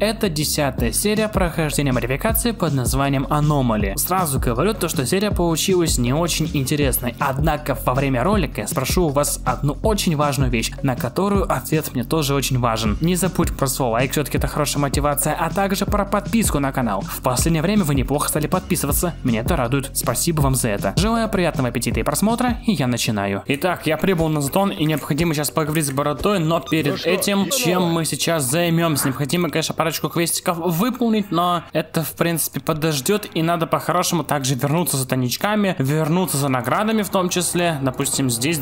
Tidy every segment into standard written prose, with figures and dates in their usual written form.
Это 10-я серия прохождения модификации под названием «Аномалия». Сразу говорю то, что серия получилась не очень интересной, однако во время ролика я спрошу у вас одну очень важную вещь, на которую ответ мне тоже очень важен. Не забудь про свой лайк, все-таки это хорошая мотивация, а также про подписку на канал. В последнее время вы неплохо стали подписываться, меня это радует, спасибо вам за это. Желаю приятного аппетита и просмотра, и я начинаю. Итак, я прибыл на Затон, и необходимо сейчас поговорить с Боротой, но перед этим, чем мы сейчас займемся, необходимо, конечно, парочку квестиков выполнить, но это, в принципе, подождет, и надо по-хорошему также вернуться за тайничками, вернуться за наградами в том числе, допустим, здесь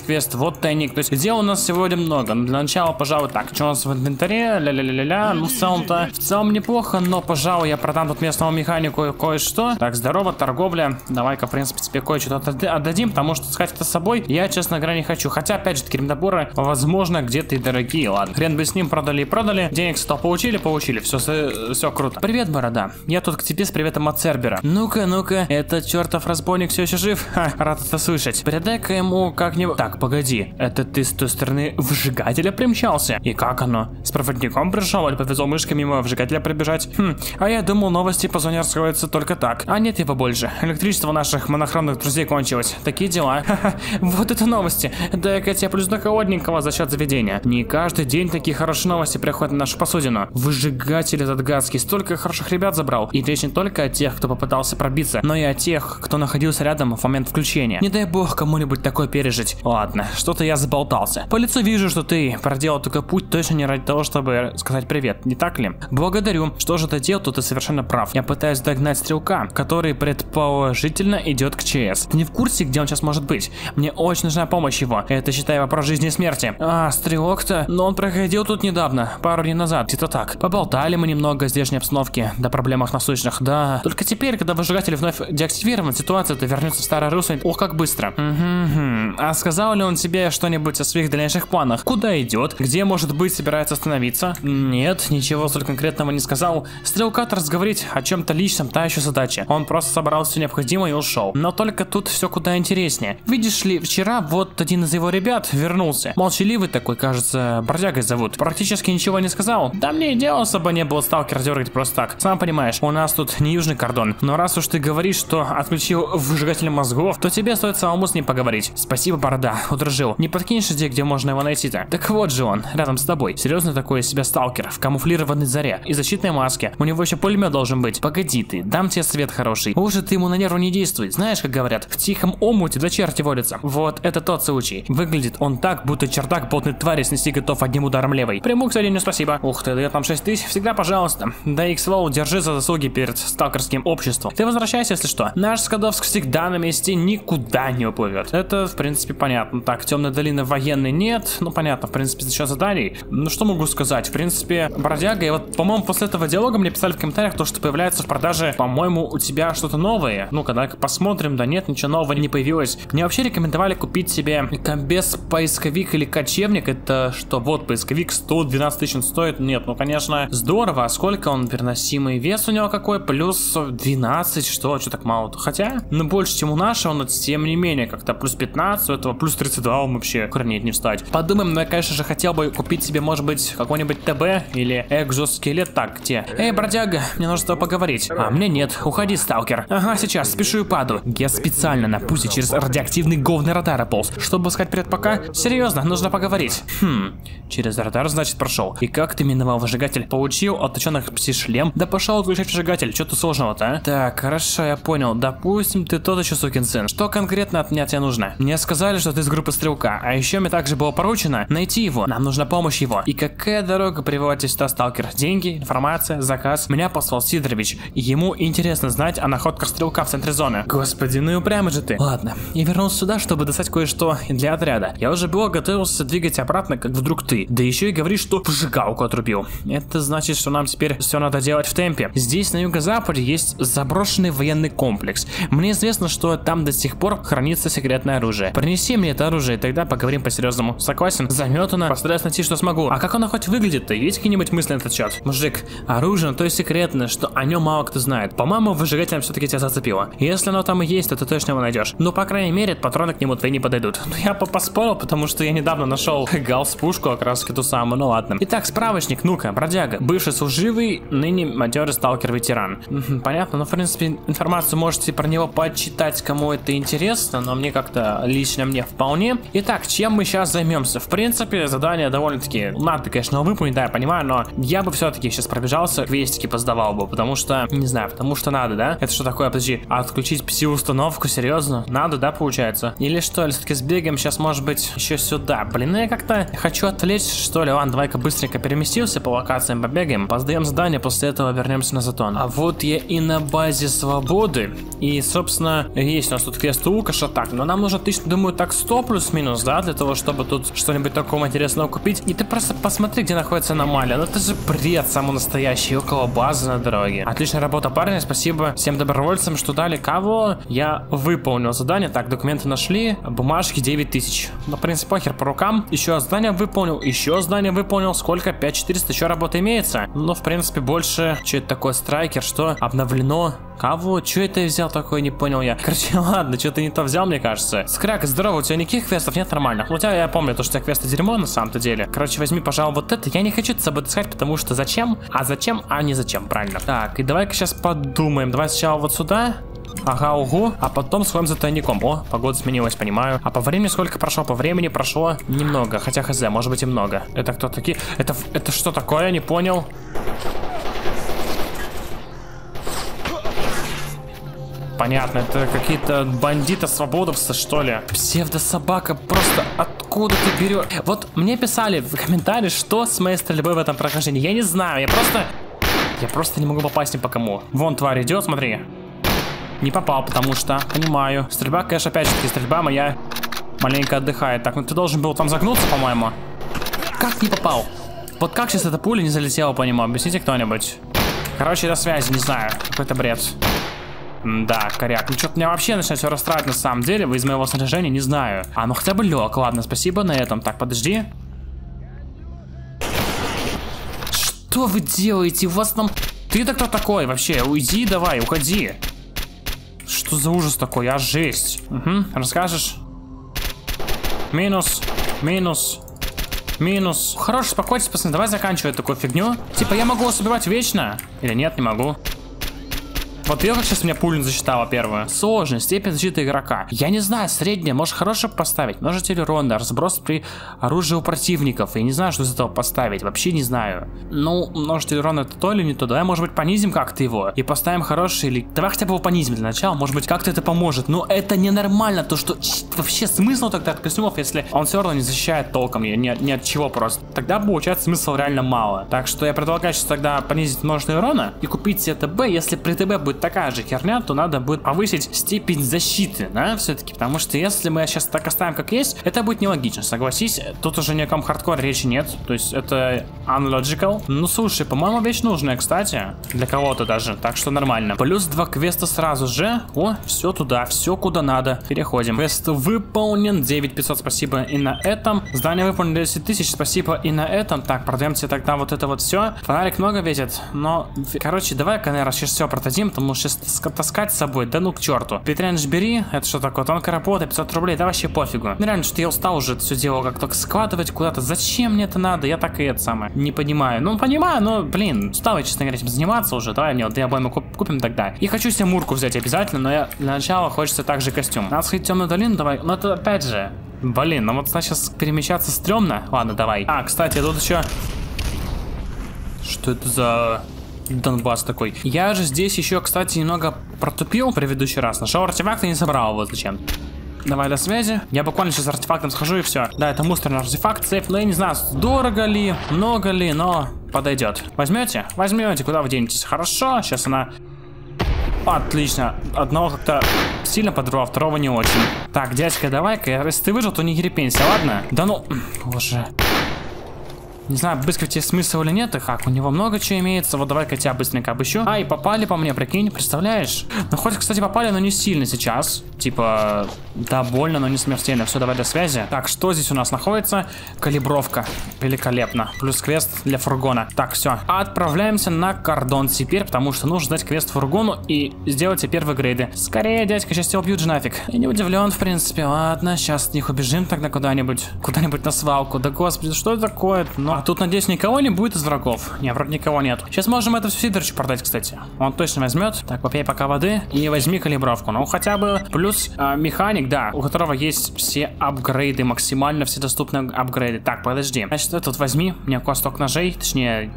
квест, вот тайник, то есть где у нас сегодня много, но для начала, пожалуй, так, что у нас в инвентаре, ля-ля-ля-ля-ля, ну, в целом неплохо, но, пожалуй, я продам тут местному механику кое-что. Так, здорово, торговля, давай-ка, в принципе, тебе кое-что отдадим, потому что искать это с собой я, честно говоря, не хочу, хотя, опять же, такие наборы, возможно, где-то и дорогие, ладно, хрен бы с ним, продали и продали, денег 100 получили, все круто. Привет, Борода, я тут к тебе с приветом от Сербера. Ну-ка, этот чертов разбойник все еще жив? Ха, рад это слышать. Передай-ка ему как-нибудь... Так, погоди, это ты с той стороны вжигателя примчался? И как оно? С проводником пришел или повезло мышкой мимо вжигателя пробежать? Хм, а я думал, новости по зоне раскрываются только так. А нет его больше, электричество наших монохромных друзей кончилось. Такие дела. Ха-ха, вот это новости. Дай-ка тебе плюс до холодненького за счет заведения. Не каждый день такие хорошие новости приходят на нашу посудину. Выжигатель этот гадский столько хороших ребят забрал. И речь не только о тех, кто попытался пробиться, но и о тех, кто находился рядом в момент включения. Не дай бог кому-нибудь такое пережить. Ладно, что-то я заболтался. По лицу вижу, что ты проделал только путь точно не ради того, чтобы сказать привет, не так ли? Благодарю. Что же ты делал, то ты совершенно прав. Я пытаюсь догнать стрелка, который предположительно идет к ЧАЭС. Ты не в курсе, где он сейчас может быть? Мне очень нужна помощь его. Это, считай, вопрос жизни и смерти. А, стрелок-то? Но он проходил тут недавно, пару дней назад. Где-то так. Поболтали мы немного о здешней обстановке, да проблемах насущных, да. Только теперь, когда выжигатель вновь деактивирован, ситуация-то вернется в старое русло. Ох, как быстро. А сказал ли он тебе что-нибудь о своих дальнейших планах? Куда идет? Где, может быть, собирается остановиться? Нет, ничего столь конкретного не сказал. Стрелкат разговорить о чем-то личном, та еще задача. Он просто собрал все необходимое и ушел. Но только тут все куда интереснее. Видишь ли, вчера вот один из его ребят вернулся. Молчаливый такой, кажется, бродягой зовут. Практически ничего не сказал. Да мне и дело особо не было сталкер дергать просто так. Сам понимаешь, у нас тут не южный кордон. Но раз уж ты говоришь, что отключил выжигатель мозгов, то тебе стоит самому с ним поговорить. Спасибо, Борода, удружил. Не подкинешь идею, где можно его найти-то? Так вот же он, рядом с тобой. Серьезно такой из себя сталкер, в камуфлированной заре и защитной маске. У него еще пулемет должен быть. Погоди ты, дам тебе свет хороший. Лучше ты ему на нерву не действуй. Знаешь, как говорят, в тихом омуте до черти водится. Вот это тот случай. Выглядит он так, будто чердак плотной твари снести готов одним ударом левой. Приму к сожалению, спасибо. Ух ты, дает нам 6000, всегда пожалуйста. Да и, к слову, держи за заслуги перед сталкерским обществом. Ты возвращайся, если что. Наш Скадовск всегда на месте, никуда не уплывет. Это, в принципе, понятно. Так, Темная долина военной нет. Ну, понятно, в принципе, сейчас заданий. Ну, что могу сказать? В принципе, бродяга, и вот, по-моему, после этого диалога мне писали в комментариях то, что появляется в продаже, по-моему, у тебя что-то новое. Ну-ка, давай-ка посмотрим. Да нет, ничего нового не появилось. Мне вообще рекомендовали купить себе комбез, поисковик или кочевник. Это что? Вот, поисковик 112 000 стоит. Нет, ну, конечно, здорово. А сколько он переносимый вес у него какой? Плюс 12, что так мало? Хотя, ну, больше, чем у нашего, но тем не менее, как-то плюс 15, у этого плюс 32, он вообще хранить не встать. Подумаем, но я, конечно же, хотел бы купить себе, может быть, какой-нибудь ТБ или экзоскелет. Так, где? Эй, бродяга, мне нужно с тобой поговорить. А, мне нет. Уходи, сталкер. Ага, сейчас, спешу и паду. Я специально на пузе через радиоактивный говный радар полз. Чтобы искать привет пока? Серьезно, нужно поговорить. Хм, через радар, значит, прошел. И как ты миновал выжигатель? Получил отточенных пси-шлем? Да пошел отключать выжигатель, что тут сложного-то, а? Так, хорошо, я понял. Допустим, ты тот еще сукин сын. Что конкретно от меня тебе нужно? Мне сказали, что ты из группы Стрелка, а еще мне также было поручено найти его. Нам нужна помощь его. И какая дорога привела тебя сюда, сталкер? Деньги, информация, заказ? Меня послал Сидорович. Ему интересно знать о находках Стрелка в центре зоны. Господи, ну и упрямый же ты. Ладно, я вернулся сюда, чтобы достать кое-что для отряда. Я уже было готовился двигать обратно, как вдруг ты. Да еще и говоришь, что выжигалку отрубил. Это значит, что нам теперь все надо делать в темпе. Здесь на юго-западе есть заброшенный военный комплекс. Мне известно, что там до сих пор хранится секретное оружие. Принеси мне это оружие, и тогда поговорим по-серьезному. Согласен? Заметано. Постараюсь найти, что смогу. А как оно хоть выглядит-то? Есть какие-нибудь мысли на этот счет? Мужик, оружие, то есть секретное, что о нем мало кто знает. По-моему, выжигателем все-таки тебя зацепило. Если оно там и есть, то ты точно его найдешь. Но, по крайней мере, патроны к нему твои не подойдут. Но я поспорил, потому что я недавно нашел галс-пушку, как раз ту самую, ну ладно. Итак, справочник, ну-ка, бродяга. Бывший служивый, ныне матерый сталкер-ветеран. Понятно, но, в принципе, информацию можете про него почитать, кому это интересно, но мне как-то лично мне вполне. Итак, чем мы сейчас займемся? В принципе, задание довольно-таки надо, конечно, выполнить, да, я понимаю, но я бы все-таки сейчас пробежался, квестики поздавал бы, потому что, не знаю, потому что надо, да? Это что такое, подожди, отключить пси-установку, серьезно? Надо, да, получается? Или что, или все-таки сбегаем сейчас, может быть, еще сюда? Блин, я как-то хочу отвлечь, что ли, ладно, давай-ка быстренько переместился, по локациям побегаем, поздаем задание, после этого вернемся на затон. А вот я и на базе свободы, и, собственно, есть у нас тут квест у Лукаша, так, но нам нужно, тысяч, думаю, так 100 плюс-минус, да, для того, чтобы тут что-нибудь такого интересного купить. И ты просто посмотри, где находится аномалия, ну это же бред самый настоящий, около базы на дороге. Отличная работа, парни, спасибо всем добровольцам, что дали кого, я выполнил задание, так, документы нашли, бумажки 9000, ну, в принципе, похер по рукам, еще задание выполнил, еще задание выполнил, сколько? 5400, еще работа имеется. Ну, в принципе, больше, что это такое, страйкер, что обновлено. Кого? Че это я взял такое, не понял я. Короче, ладно, что-то не то взял, мне кажется. Скряк, здорово, у тебя никаких квестов нет нормальных. Ну, у тебя, я помню, то, что у тебя квесты дерьмо на самом-то деле. Короче, возьми, пожалуй, вот это. Я не хочу это с собой таскать, потому что зачем? А зачем? А не зачем, правильно. Так, и давай-ка сейчас подумаем. Давай сначала вот сюда. Ага, угу. А потом сходим за тайником. О, погода сменилась, понимаю. А по времени сколько прошло? По времени прошло немного. Хотя хз, может быть и много. Это кто такие? Это что такое? Я не понял. Понятно, это какие-то бандиты-свободовцы, что ли? Псевдо-собака, просто откуда ты берешь? Вот мне писали в комментариях, что с моей стрельбой в этом прохождении. Я не знаю, я просто не могу попасть ни по кому. Вон тварь идет, смотри. Не попал, потому что, понимаю. Стрельба, конечно, опять же таки, стрельба моя маленько отдыхает. Так, ну ты должен был там загнуться, по-моему. Как не попал? Вот как сейчас эта пуля не залетела по нему? Объясните кто-нибудь. Короче, до связи, не знаю. Какой-то бред. Да, коряк. Ну что-то меня вообще начинает все расстраивать на самом деле. Вы из моего снаряжения, не знаю. А, ну хотя бы лег. Ладно, спасибо на этом. Так, подожди. Что вы делаете? У вас там... Ты-то кто такой вообще? Уйди давай, уходи. Что за ужас такой? А, жесть. Угу, расскажешь? Минус, минус, минус. Хорош, успокойтесь, пацаны. Давай заканчивать такую фигню. Типа, я могу вас убивать вечно? Или нет, не могу. Вот я как сейчас меня пулю засчитала первую. Сложность, степень защиты игрока. Я не знаю, средняя, может хорошая поставить. Множитель урона, разброс при оружии у противников. Я не знаю, что из этого поставить, вообще не знаю. Ну, множитель урона это то или не то. Давай, может быть, понизим как-то его и поставим хороший или... Давай хотя бы его понизим для начала, может быть, как-то это поможет. Но это ненормально, то что... Вообще смысл тогда от костюмов, если он все равно не защищает толком ни от чего просто. Тогда получается смысл реально мало. Так что я предлагаю сейчас тогда понизить множитель урона и купить себе ТБ. Если при ТБ будет такая же херня, то надо будет повысить степень защиты, да, все-таки, потому что если мы сейчас так оставим как есть, это будет нелогично, согласись, тут уже ни о каком хардкоре речи нет, то есть это unlogical. Ну слушай, по-моему, вещь нужная, кстати, для кого-то даже, так что нормально. Плюс 2 квеста сразу же, о, все туда, все куда надо, переходим. Квест выполнен, 9500, спасибо и на этом. Здание выполнено 10000, спасибо и на этом. Так, продаемте тогда вот это вот все. Фонарик много весит, но, короче, давай-ка, наверное, сейчас все продадим, потому сейчас таскать с собой, да ну к черту. Петрянж бери, это что такое, тонкая работа, 500 рублей, да вообще пофигу. Ну реально, что я устал уже это все дело как-то складывать куда-то, зачем мне это надо, я так и это самое, не понимаю. Ну понимаю, но блин, устал я, честно говоря, этим заниматься уже, давай мне вот две обоймы купим тогда. И хочу себе Мурку взять обязательно, но я для начала хочется также костюм. Надо сходить в Темную долину, давай, но это опять же, блин, ну вот сейчас перемещаться стрёмно, ладно, давай. А, кстати, тут еще... Что это за... Донбасс такой. Я же здесь еще, кстати, немного протупил в предыдущий раз. Нашел артефакт и не собрал его зачем. Давай до связи. Я буквально сейчас с артефактом схожу и все. Да, это мусорный артефакт, сейф, но я не знаю, дорого ли, много ли, но подойдет. Возьмете? Возьмете, куда вы денетесь? Хорошо, сейчас она... Отлично. Одного как-то сильно подрывал, второго не очень. Так, дядька, давай-ка, если ты выжил, то не ерепенься, ладно? Да ну... Боже... Не знаю, быстро тебе смысл или нет, и как, у него много чего имеется. Вот давай-ка тебя быстренько обыщу. А, и попали по мне, прикинь, представляешь? Ну, хоть, кстати, попали, но не сильно сейчас. Типа, да, больно, но не смертельно. Все, давай до связи. Так, что здесь у нас находится? Калибровка. Великолепно. Плюс квест для фургона. Так, все. Отправляемся на Кордон теперь, потому что нужно дать квест фургону и сделать первые грейды. Скорее, дядька, сейчас тебя убьют же нафиг. Я не удивлен, в принципе. Ладно, сейчас от них убежим тогда куда-нибудь. Куда-нибудь на свалку. Да, господи, что это такое? Ну, а тут, надеюсь, никого не будет из врагов. Не, вроде никого нет. Сейчас можем это все Сидоровичу продать, кстати. Он точно возьмет. Так, попей пока воды и возьми калибровку. Ну, хотя бы плюс механик, да, у которого есть все апгрейды, максимально все доступные апгрейды. Так, подожди. Значит, этот возьми. У меня косток ножей, точнее,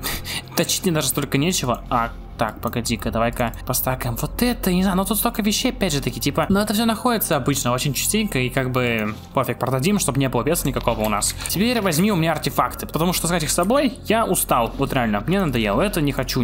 точить мне даже столько нечего, а... Так, погоди-ка, давай-ка постакаем. Вот это, не знаю, но тут столько вещей, опять же таки, типа, но это все находится обычно очень частенько, и как бы пофиг, продадим, чтобы не было веса никакого у нас. Теперь возьми у меня артефакты, потому что таскать их с собой я устал, вот реально, мне надоело, это не хочу,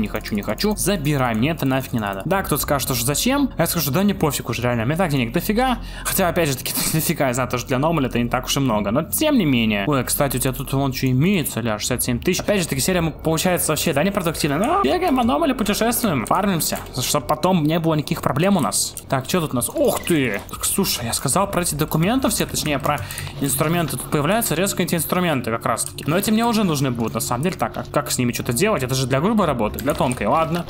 забирай, мне это нафиг не надо. Да, кто-то скажет, что зачем, я скажу, да не пофиг уже, реально, мне так денег дофига, хотя, опять же таки, дофига, я знаю, тоже для Номаля это не так уж и много, но тем не менее. Ой, кстати, у тебя тут вон что имеется, ля, 67 тысяч, опять же таки, серия получается вообще, да, непродуктивная, но бегаем, Аномали, путешествуем. Фармимся, чтобы потом не было никаких проблем у нас. Так, что тут у нас? Ух ты! Слушай, я сказал про эти документы все, точнее про инструменты. Тут появляются резко эти инструменты как раз таки. Но эти мне уже нужны будут, на самом деле. Так, как с ними что-то делать? Это же для грубой работы, для тонкой. Ладно.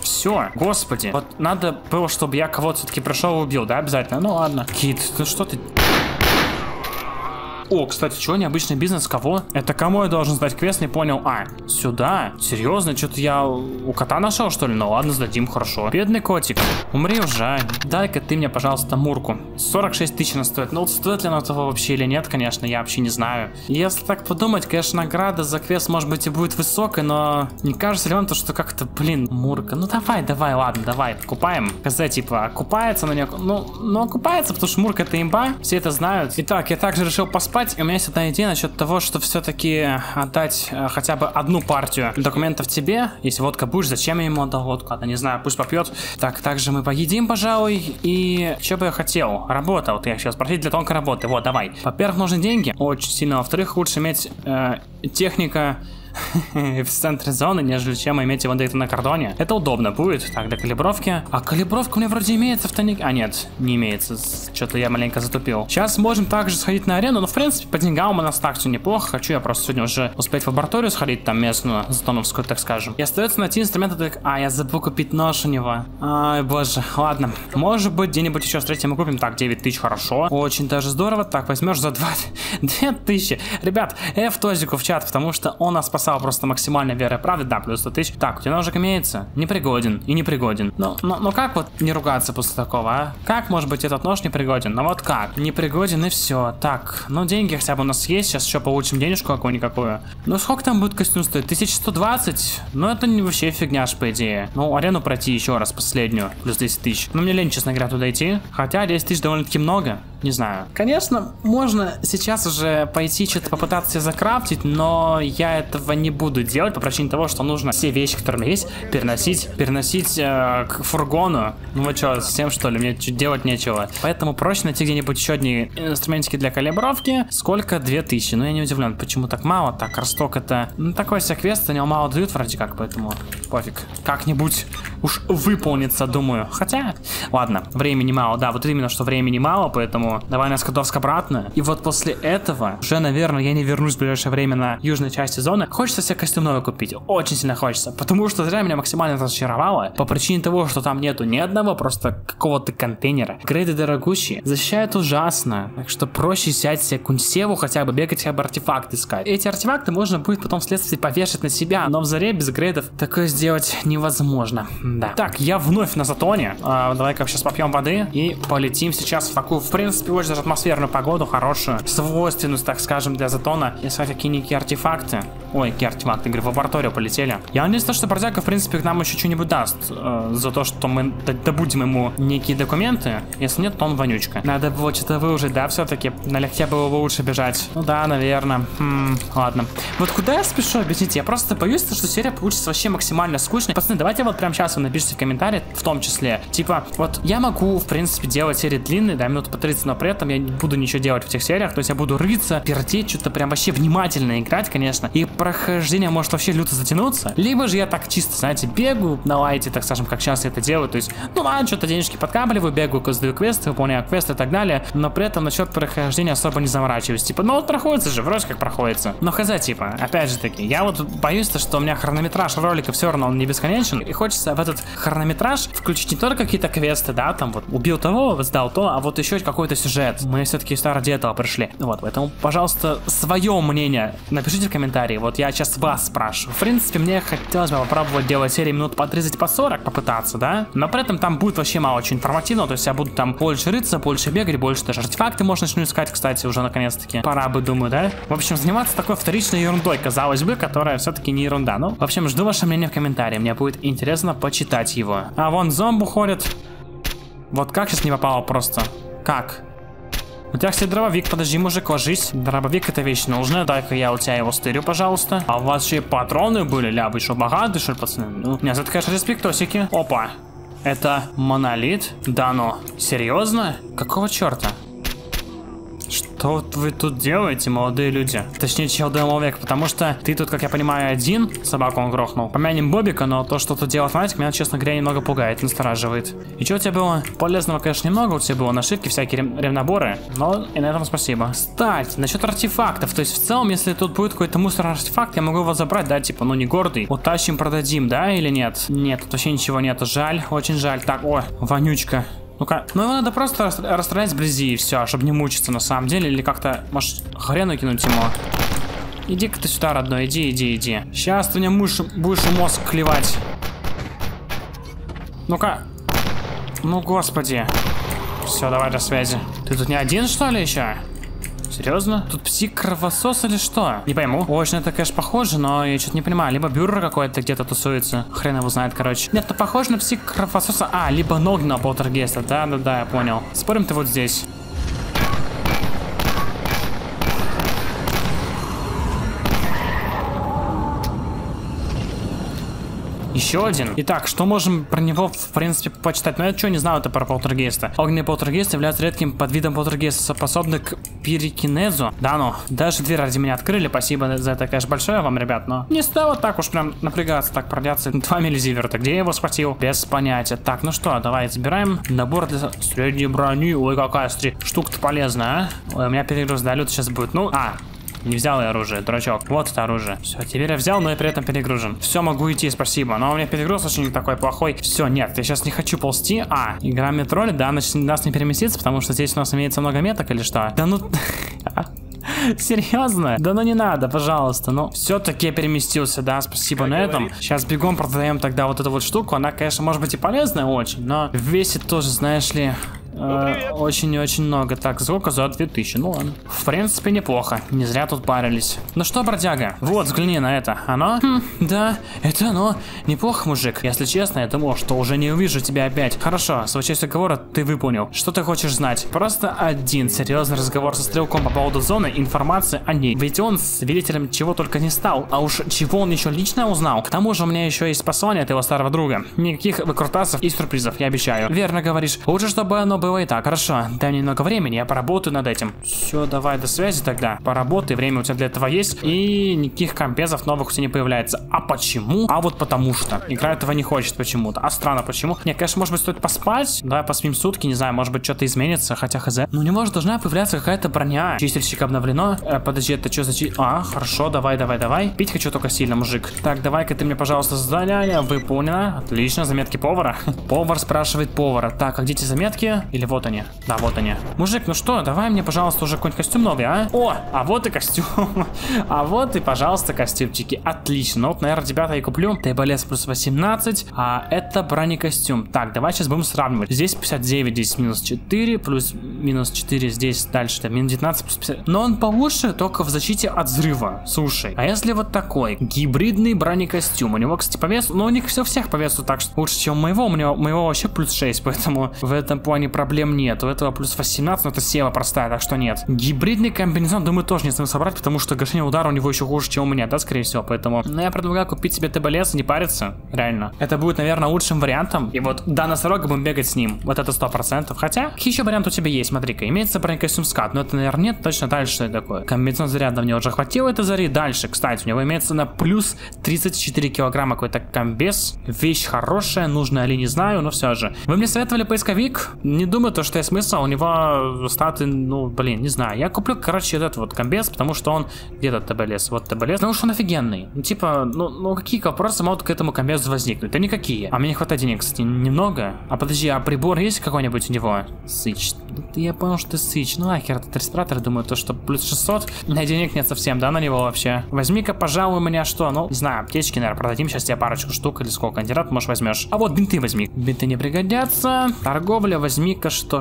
Все, господи. Вот надо было, чтобы я кого-то все-таки пришел и убил, да, обязательно? Ну ладно. Кит, ну что ты... О, кстати, что, необычный бизнес, кого? Это кому я должен сдать квест, не понял. А, сюда? Серьезно, что-то я у кота нашел, что ли? Ну ладно, сдадим, хорошо. Бедный котик, умри уже. Дай-ка ты мне, пожалуйста, Мурку. 46 тысяч она стоит. Ну, стоит ли она того вообще или нет, конечно, я вообще не знаю. Если так подумать, конечно, награда за квест, может быть, и будет высокой, но не кажется ли вам то, что как-то, блин, Мурка. Ну давай, ладно, давай, купаем. КЗ, типа, купается, но не... Ну, купается, потому что Мурка это имба, все это знают. Итак, я также решил поспать. И у меня есть одна идея насчет того, что все-таки отдать хотя бы одну партию документов тебе. Если водка будешь, зачем я ему отдал водку? Ладно, не знаю, пусть попьет. Так, также мы поедим, пожалуй. И что бы я хотел? Работа. Вот я сейчас спросить для тонкой работы. Вот, давай. Во-первых, нужны деньги. Очень сильно. Во-вторых, лучше иметь техника... в центре зоны, нежели чем иметь его где-то на кордоне. Это удобно будет. Так, для калибровки. А калибровка у меня вроде имеется в тайнике. А нет, не имеется. Что-то я маленько затупил. Сейчас можем также сходить на арену. Но в принципе по деньгам у нас так все неплохо. Хочу я просто сегодня уже успеть в лабораторию сходить, там местную, затоновскую, так скажем. И остается найти инструменты для... А, я забыл купить нож у него. Ай, боже. Ладно. Может быть где-нибудь еще встретим и купим. Так, 9 тысяч, хорошо. Очень даже здорово. Так, возьмешь за 2 тысячи. Ребят, F-тозику в чат, потому что он нас просто максимально верой и правды, да, плюс 100 тысяч. Так, у тебя ножик имеется? Непригоден и непригоден. Но как вот не ругаться после такого, а? Как, может быть, этот нож непригоден? Ну вот как? Непригоден и все. Так, ну деньги хотя бы у нас есть, сейчас еще получим денежку какую-никакую. Ну сколько там будет костюм стоить? 1120? Ну это не вообще фигня ж, по идее. Ну арену пройти еще раз, последнюю, плюс 10 тысяч. Ну мне лень, честно говоря, туда идти. Хотя 10 тысяч довольно-таки много. Не знаю. Конечно, можно сейчас уже пойти что-то попытаться себе закрафтить, но я этого не буду делать по причине того, что нужно все вещи, которые у меня есть, переносить к фургону. Ну вот что, совсем что ли? Мне делать нечего. Поэтому проще найти где-нибудь еще одни инструментики для калибровки. Сколько? 2000. Ну я не удивлен, почему так мало. Так, росток это... Ну такой себе квест, у него мало дают вроде как, поэтому пофиг. Как-нибудь уж выполнится, думаю. Хотя, ладно, времени мало. Да, вот именно, что времени мало, поэтому давай на Скадовск обратно. И вот после этого уже, наверное, я не вернусь в ближайшее время на южной части зоны. Хочется себе костюм новый купить. Очень сильно хочется. Потому что зря меня максимально разочаровало. По причине того, что там нету ни одного просто какого-то контейнера. Грейды дорогущие. Защищают ужасно. Так что проще взять себе кунсеву, хотя бы бегать, хотя бы артефакты искать. Эти артефакты можно будет потом вследствие повешать на себя. Но в заре без грейдов такое сделать невозможно. Да. Так, я вновь на Затоне. Давай-ка сейчас попьем воды и полетим сейчас в такую, в принципе, очень даже атмосферную погоду, хорошую, свойственность, так скажем, для Затона. Если какие-нибудь артефакты. Ой, какие артефакты, игры в лабораторию полетели. Я надеюсь, что бродяга, в принципе, к нам еще что-нибудь даст за то, что то мы добудем ему некие документы. Если нет, то он вонючка. Надо было что-то выложить, да, все-таки. Налегке было бы лучше бежать. Ну да, наверное. Ладно. Вот куда я спешу, объясните? Я просто боюсь, что серия получится вообще максимально скучной. Пацаны, давайте вот прямо сейчас вы напишите в комментариях, в том числе. Типа, вот я могу, в принципе, делать серии длинные, да, минут по 30, но при этом я не буду ничего делать в этих сериях. То есть я буду рыться, пердеть, что-то прям вообще внимательно играть, конечно. И прохождение может вообще люто затянуться. Либо же я так чисто, знаете, бегу на лайте, так скажем, как сейчас я это делаю. То есть, ну ладно, что-то денежки подкапливаю, бегаю, сдаю квесты, выполняю квесты и так далее. Но при этом насчет прохождения особо не заморачиваюсь. Типа, ну вот проходится же, вроде как проходится. Но хз, типа, опять же таки, я вот боюсь, что у меня хронометраж ролика все равно он не бесконечен. И хочется в этот хронометраж включить не только какие-то квесты, да, там вот убил того, сдал то, а вот еще какой-то сюжет. Мы все-таки сюда ради этого пришли. Вот, поэтому, пожалуйста, свое мнение напишите в комментарии. Вот я сейчас вас спрашиваю. В принципе, мне хотелось бы попробовать делать серии минут по 30, по 40, попытаться, да. Но при этом там будет вообще мало очень информативного. То есть я буду там больше рыться, больше бегать, больше даже артефакты можно начну искать, кстати, уже наконец-таки. Пора бы, думаю, да. В общем, заниматься такой вторичной ерундой, казалось бы, которая все-таки не ерунда. Ну, в общем, жду ваше мнение в комментарии. Мне будет интересно почитать его. А вон зомбу ходит. Вот как сейчас не попало просто? Как? У тебя, кстати, дробовик, подожди, мужик, ложись. Дробовик — это вещь нужная, дай-ка я у тебя его стырю, пожалуйста. А у вас еще и патроны были, ля, вы что, богаты, что ли, пацаны? Ну, нет, это, конечно, респектосики. Опа, это монолит? Да ну, серьезно? Какого черта? Что вы тут делаете, молодые люди? Точнее, человек, потому что ты тут, как я понимаю, один. Собаку он грохнул. Помянем Бобика, но то, что тут делает Фанатик, меня, честно говоря, немного пугает, настораживает. И что у тебя было? Полезного, конечно, немного у тебя было. Нашивки, всякие ревноборы. Но и на этом спасибо. Кстати, насчет артефактов. То есть, в целом, если тут будет какой-то мусорный артефакт, я могу его забрать, да? Типа, ну не гордый. Утащим, продадим, да? Или нет? Нет, тут вообще ничего нет. Жаль, очень жаль. Так, о, вонючка. Ну-ка, ну его надо просто расстрелять вблизи и все, чтобы не мучиться на самом деле. Или как-то, может, хрену кинуть ему. Иди-ка ты сюда, родной, иди. Сейчас ты мне будешь мозг клевать. Ну-ка. Ну, господи. Все, давай до связи. Ты тут не один, что ли, еще? Серьезно? Тут псих-кровосос или что? Не пойму. Очень это, конечно, похоже, но я что-то не понимаю. Либо бюро какое-то где-то тусуется. Хрен его знает, короче. Нет, это похоже на псих-кровососа. А, либо ноги на полтергейста. Да, я понял. Спорим, ты вот здесь. Еще один. Итак, что можем про него, в принципе, почитать? Но я что не знаю, это про полтергейста. Огненные полтергейсты являются редким подвидом полтергейста, способных к пирокинезу. Да ну, даже дверь ради меня открыли. Спасибо за это, конечно, большое вам, ребят, но не стоило так уж прям напрягаться, так продляться. 2 миллизиверта. Где я его схватил? Без понятия. Так, ну что, давай забираем набор для средней брони. Ой, какая штука-то полезная, а? Ой, у меня перегруз, да, лют сейчас будет. Ну, а... Не взял я оружие, дурачок. Вот это оружие. Все, теперь я взял, но я при этом перегружен. Все, могу идти, спасибо. Но у меня перегруз очень такой плохой. Все, нет, я сейчас не хочу ползти. А, игра метроли, да, значит, нас не переместится, потому что здесь у нас имеется много меток или что? Да ну... Серьезно? Да ну не надо, пожалуйста. Ну, все-таки я переместился, да, спасибо на этом. Сейчас бегом продаем тогда вот эту вот штуку. Она, конечно, может быть и полезная очень, но весит тоже, знаешь ли... Очень и очень много. Так, сколько за 2000? Ну ладно. В принципе, неплохо. Не зря тут парились. Ну что, бродяга? Вот, взгляни на это. Оно? Да, это оно. Неплохо, мужик. Если честно, я думал, что уже не увижу тебя опять. Хорошо, свою часть договора ты выполнил. Что ты хочешь знать? Просто один серьезный разговор со стрелком по поводу зоны, информации о ней. Ведь он свидетелем чего только не стал. А уж чего он еще лично узнал. К тому же у меня еще есть послание от его старого друга. Никаких выкрутасов и сюрпризов, я обещаю. Верно говоришь. Лучше, чтобы оно было и так. Хорошо, дай мне немного времени, я поработаю над этим. Все, давай, до связи тогда. Поработай, время у тебя для этого есть. И никаких компезов новых у тебя не появляется. А почему? А вот потому что. Игра этого не хочет почему-то. А странно, почему? Не, конечно, может быть, стоит поспать. Давай поспим сутки, не знаю, может быть, что-то изменится. Хотя хз. Ну, не может, должна появляться какая-то броня. Чистильщик обновлено. Подожди, это что за А, хорошо, давай. Пить хочу только сильно, мужик. Так, давай-ка ты мне, пожалуйста, задание. Выполнено. Отлично, заметки повара. Повар спрашивает повара. Так, а где эти заметки? Или вот они. Да, вот они. Мужик, ну что, давай мне, пожалуйста, уже какой-нибудь костюм новый, а? О, а вот и костюм. А вот и, пожалуйста, костюмчики. Отлично. Ну вот, наверное, ребята, я куплю. ТБЛС плюс 18. А это бронекостюм. Так, давай сейчас будем сравнивать. Здесь 59, здесь минус 4, плюс минус 4. Здесь дальше там минус 19, плюс 50. Но он получше только в защите от взрыва. Слушай, а если вот такой? Гибридный бронекостюм. У него, кстати, по весу. Но у них все-всех по весу так, что лучше, чем моего. У моего вообще плюс 6, поэтому в этом плане проблем нет. У этого плюс 18, но это сева простая, так что нет. Гибридный комбинезон, думаю, тоже не смысл собрать, потому что гашение удара у него еще хуже, чем у меня, да, скорее всего, поэтому... Но я предлагаю купить себе ТБЛС и не париться, реально. Это будет, наверное, лучшим вариантом. И вот, да, носорога будем бегать с ним, вот это 100%. Хотя, еще вариант у тебя есть, смотри-ка. Имеется бронекостюм скат, но это, наверное, нет, точно дальше такое. Комбинезон заряда мне уже хватило, это зари. Дальше, кстати, у него имеется на плюс 34 килограмма какой-то комбез. Вещь хорошая, нужная ли, не знаю, но все же. Вы мне советовали поисковик? Не думаю, то, что есть смысл. У него статы, ну, блин, не знаю. Я куплю, короче, этот вот комбез, потому что он... Где-то ТБЛС, вот ТБЛС. Потому что он офигенный. Ну, типа, ну какие вопросы могут к этому комбезу возникнуть? Да никакие. А мне не хватает денег, кстати, немного. А подожди, а прибор есть какой-нибудь у него? Сыч. Я понял, что ты сыч. Ну, ахер, этот респиратор, думаю, то, что плюс 600. У меня денег нет совсем, да, на него вообще. Возьми-ка, пожалуй, у меня что? Ну, не знаю, аптечки, наверное, продадим. Сейчас тебе парочку штук или сколько. Антират, может, возьмешь. А вот бинты возьми. Бинты не пригодятся. Торговля, возьми-ка что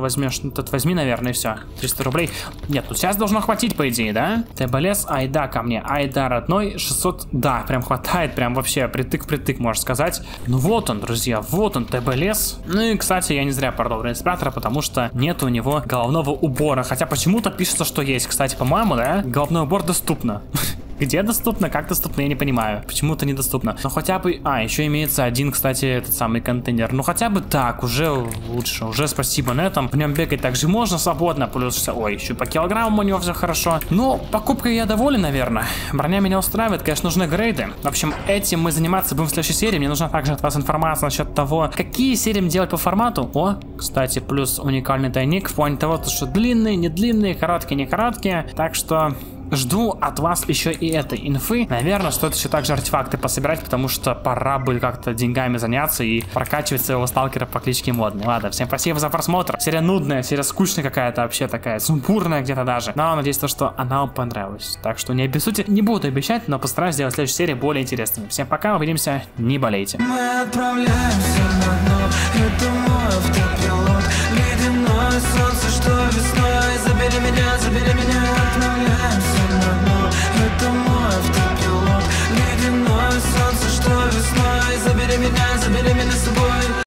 возьмешь? Ну, тут возьми, наверное, и все. 300 рублей. Нет, тут сейчас должно хватить, по идее, да? ТБЛС, айда ко мне. Айда, родной, 600. Да, прям хватает, прям вообще притык-притык, можно сказать. Ну, вот он, друзья, вот он, ТБЛС. Ну и, кстати, я не зря продал респиратора, потому что нет у него головного убора. Хотя почему-то пишется, что есть. Кстати, по-моему, да? Головной убор доступно. Где доступно, как доступно, я не понимаю. Почему-то недоступно. Но хотя бы... А, еще имеется один, кстати, этот самый контейнер. Ну хотя бы так, уже лучше. Уже спасибо на этом. В нем бегать также можно свободно. Плюс... Ой, еще по килограммам у него все хорошо. Ну, покупкой я доволен, наверное. Броня меня устраивает. Конечно, нужны грейды. В общем, этим мы заниматься будем в следующей серии. Мне нужна также от вас информация насчет того, какие серии мне делать по формату. О, кстати, плюс уникальный тайник. В плане того, что длинные, не длинные, короткие, не короткие. Так что... Жду от вас еще и этой инфы. Наверное, стоит еще также артефакты пособирать, потому что пора бы как-то деньгами заняться и прокачивать своего сталкера по кличке Модный. Ладно, всем спасибо за просмотр. Серия нудная, серия скучная какая-то вообще такая, сумбурная где-то даже. Но надеюсь, то, что она вам понравилась. Так что не обессудьте, не буду обещать, но постараюсь сделать следующую серию более интересной. Всем пока, увидимся, не болейте. Мы отправляемся на дно, это мой автопилот. Ледяное солнце, что весной. Забери меня, забери меня.